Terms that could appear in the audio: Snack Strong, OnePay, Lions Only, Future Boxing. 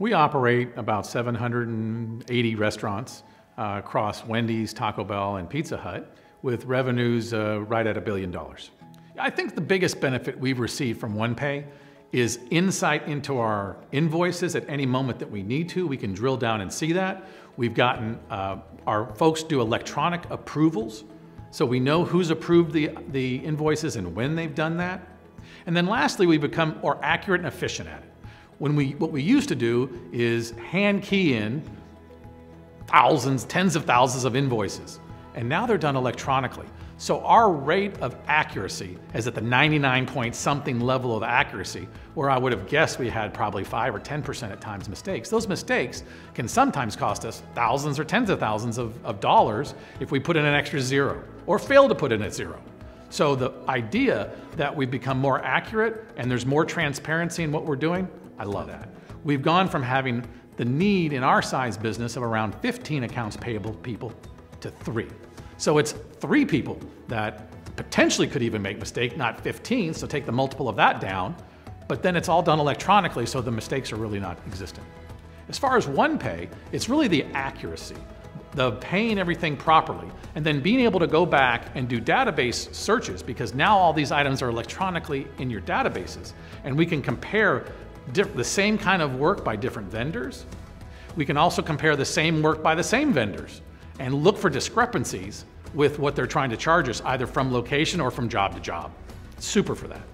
We operate about 780 restaurants across Wendy's, Taco Bell, and Pizza Hut, with revenues right at $1 billion. I think the biggest benefit we've received from OnePay is insight into our invoices at any moment that we need to. We can drill down and see that. We've gotten, our folks do electronic approvals, so we know who's approved the invoices and when they've done that. And then lastly, we become more accurate and efficient at it. What we used to do is hand key in thousands, tens of thousands of invoices, and now they're done electronically. So our rate of accuracy is at the 99-point-something level of accuracy, where I would have guessed we had probably 5 or 10% at times mistakes. Those mistakes can sometimes cost us thousands or tens of thousands of dollars if we put in an extra zero or fail to put in a zero. So the idea that we've become more accurate and there's more transparency in what we're doing, I love that. We've gone from having the need in our size business of around 15 accounts payable people to 3. So it's 3 people that potentially could even make mistake, not 15, so take the multiple of that down, but then it's all done electronically, so the mistakes are really not existent. As far as OnePay, it's really the accuracy, the paying everything properly, and then being able to go back and do database searches, because now all these items are electronically in your databases, and we can compare the same kind of work by different vendors. We can also compare the same work by the same vendors and look for discrepancies with what they're trying to charge us, either from location or from job to job. Super for that.